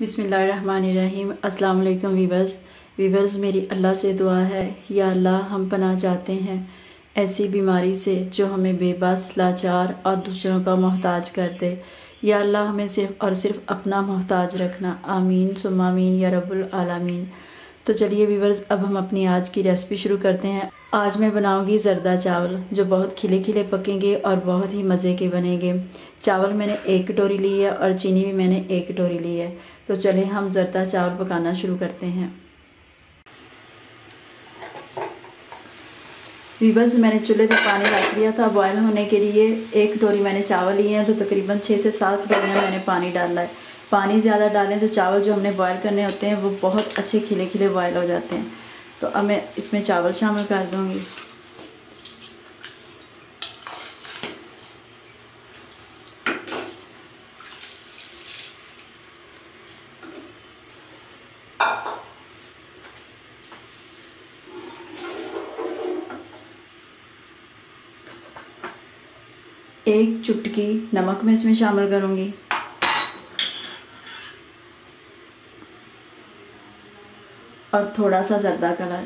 बिस्मिल्लाहिर्रहमानिर्रहीम। अस्सलाम वालेकुम वीवर्स, मेरी अल्लाह से दुआ है, या अल्लाह हम पनाह चाहते हैं ऐसी बीमारी से जो हमें बेबस, लाचार और दूसरों का मोहताज कर दे। या अल्लाह हमें सिर्फ़ और सिर्फ अपना मोहताज रखना। आमीन सुम्मा आमीन या रब्बुल आलमीन। तो चलिए वीवर्स, अब हम अपनी आज की रेसिपी शुरू करते हैं। आज मैं बनाऊंगी जरदा चावल, जो बहुत खिले खिले पकेंगे और बहुत ही मज़े के बनेंगे। चावल मैंने 1 कटोरी ली है और चीनी भी मैंने 1 कटोरी ली है। तो चलिए हम जरदा चावल पकाना शुरू करते हैं। वीवर्स, मैंने चूल्हे पे पानी रख दिया था बॉयल होने के लिए। 1 कटोरी मैंने चावल लिए हैं, तो तकरीबन 6 से 7 कटोरियाँ मैंने पानी डाला है। पानी ज़्यादा डालें तो चावल जो हमने बॉयल करने होते हैं वो बहुत अच्छे खिले खिले बॉयल हो जाते हैं। तो अब मैं इसमें चावल शामिल कर दूँगी। एक चुटकी नमक मैं इसमें शामिल करूंगी। और थोड़ा सा जरदा कलर,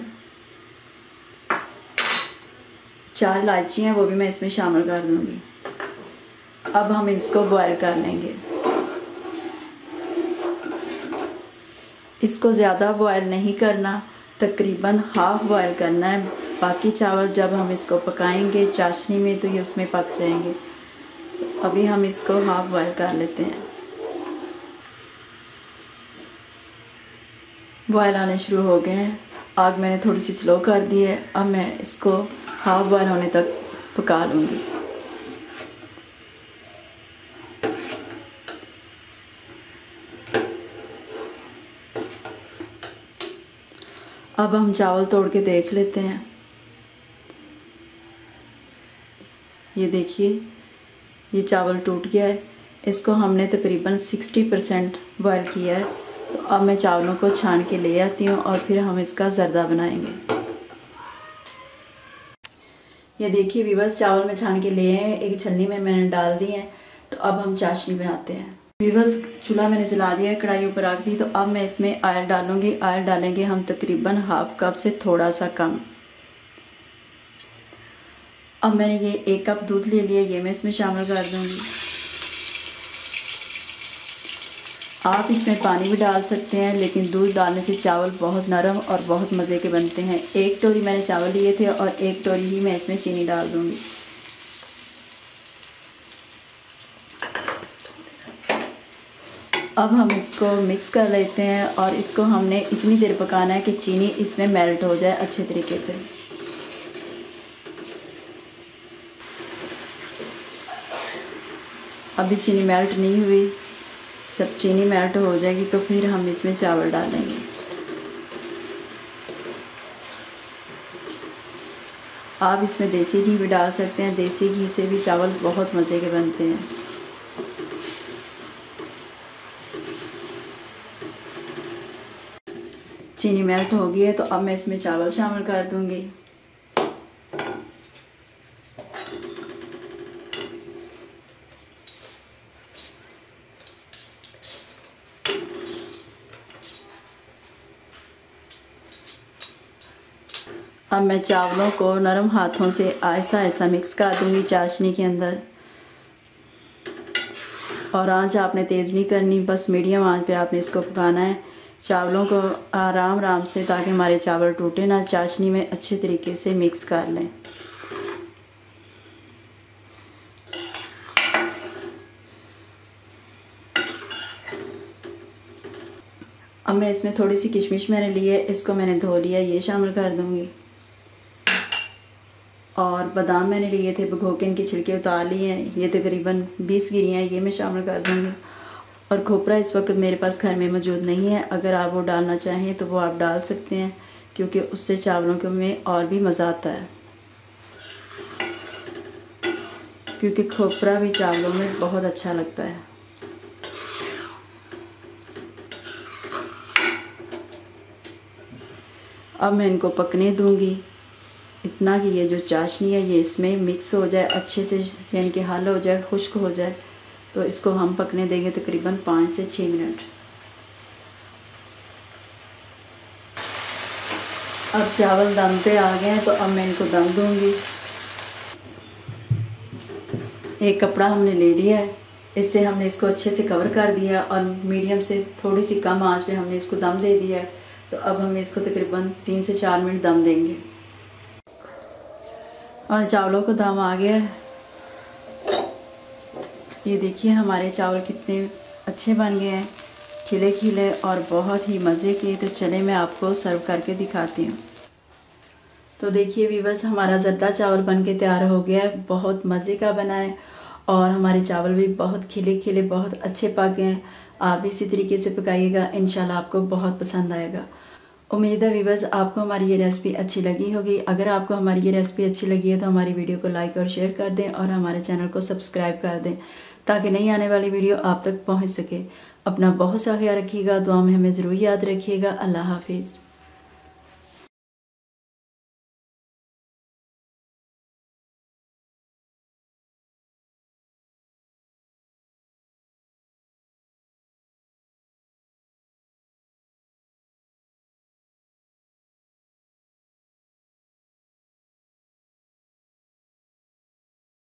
4 इलायची हैं वो भी मैं इसमें शामिल कर दूंगी। अब हम इसको बॉयल कर लेंगे। इसको ज़्यादा बॉयल नहीं करना, तकरीबन हाफ बॉयल करना है। बाकी चावल जब हम इसको पकाएंगे चाशनी में तो ये उसमें पक जाएंगे। अभी हम इसको हाफ बॉयल कर लेते हैं। बॉयल आने शुरू हो गए हैं। आग मैंने थोड़ी सी स्लो कर दी है। अब मैं इसको हाफ बॉयल होने तक पका लूँगी। अब हम चावल तोड़ के देख लेते हैं। ये देखिए, ये चावल टूट गया है। इसको हमने तकरीबन 60% बॉयल किया है। तो अब मैं चावलों को छान के ले आती हूँ और फिर हम इसका जरदा बनाएंगे। ये देखिए वीवर्स, चावल में छान के ले आए हैं, एक छन्नी में मैंने डाल दी है। तो अब हम चाशनी बनाते हैं। वीवर्स, चूल्हा मैंने जला दिया है, कढ़ाई ऊपर रख दी। तो अब मैं इसमें ऑयल डालूँगी। ऑयल डालेंगे हम तकरीबन हाफ कप से थोड़ा सा कम। अब मैंने ये 1 कप दूध ले लिया, ये मैं इसमें शामिल कर दूँगी। आप इसमें पानी भी डाल सकते हैं, लेकिन दूध डालने से चावल बहुत नरम और बहुत मज़े के बनते हैं। 1 कटोरी मैंने चावल लिए थे और 1 कटोरी ही मैं इसमें चीनी डाल दूँगी। अब हम इसको मिक्स कर लेते हैं और इसको हमने इतनी देर पकाना है कि चीनी इसमें मेल्ट हो जाए अच्छे तरीके से। अभी चीनी मेल्ट नहीं हुई। जब चीनी मेल्ट हो जाएगी तो फिर हम इसमें चावल डालेंगे। आप इसमें देसी घी भी डाल सकते हैं, देसी घी से भी चावल बहुत मज़े के बनते हैं। चीनी मेल्ट हो गई है, तो अब मैं इसमें चावल शामिल कर दूंगी। अब मैं चावलों को नरम हाथों से ऐसा ऐसा मिक्स कर दूंगी चाशनी के अंदर। और आंच आपने तेज़ नहीं करनी, बस मीडियम आंच पे आपने इसको पकाना है चावलों को आराम आराम से, ताकि हमारे चावल टूटे ना। चाशनी में अच्छे तरीके से मिक्स कर लें। अब मैं इसमें थोड़ी सी किशमिश मैंने ली है, इसको मैंने धो लिया, ये शामिल कर दूंगी। और बादाम मैंने लिए थे, भिगो के इनके छिलके उतार लिए हैं। ये तकरीबन 20 गिरियाँ, ये मैं शामिल कर दूँगी। और खोपरा इस वक्त मेरे पास घर में मौजूद नहीं है, अगर आप वो डालना चाहें तो वो आप डाल सकते हैं, क्योंकि उससे चावलों के में और भी मज़ा आता है, क्योंकि खोपरा भी चावलों में बहुत अच्छा लगता है। अब मैं इनको पकने दूँगी, इतना कि ये जो चाशनी है ये इसमें मिक्स हो जाए अच्छे से, यानी कि हल हो जाए, खुश्क हो जाए। तो इसको हम पकने देंगे तकरीबन 5 से 6 मिनट। अब चावल दम पे आ गए हैं तो अब मैं इनको दम दूंगी। एक कपड़ा हमने ले लिया है, इससे हमने इसको अच्छे से कवर कर दिया और मीडियम से थोड़ी सी कम आंच पे हमने इसको दम दे दिया है। तो अब हम इसको तकरीबन 3 से 4 मिनट दम देंगे। और चावलों को दम आ गया है। ये देखिए हमारे चावल कितने अच्छे बन गए हैं, खिले खिले और बहुत ही मज़े के। तो चले मैं आपको सर्व करके दिखाती हूँ। तो देखिए व्यूअर्स, हमारा जरदा चावल बनके तैयार हो गया है। बहुत मज़े का बना है और हमारे चावल भी बहुत खिले खिले बहुत अच्छे पक गए हैं। आप भी इसी तरीके से पकाइएगा, इंशाल्लाह आपको बहुत पसंद आएगा। उम्मीद है व्यूअर्स आपको हमारी ये रेसिपी अच्छी लगी होगी। अगर आपको हमारी ये रेसिपी अच्छी लगी है तो हमारी वीडियो को लाइक और शेयर कर दें और हमारे चैनल को सब्सक्राइब कर दें ताकि नई आने वाली वीडियो आप तक पहुँच सके। अपना बहुत सा ख्याल रखिएगा, दुआ में हमें ज़रूर याद रखिएगा। अल्लाह हाफिज़।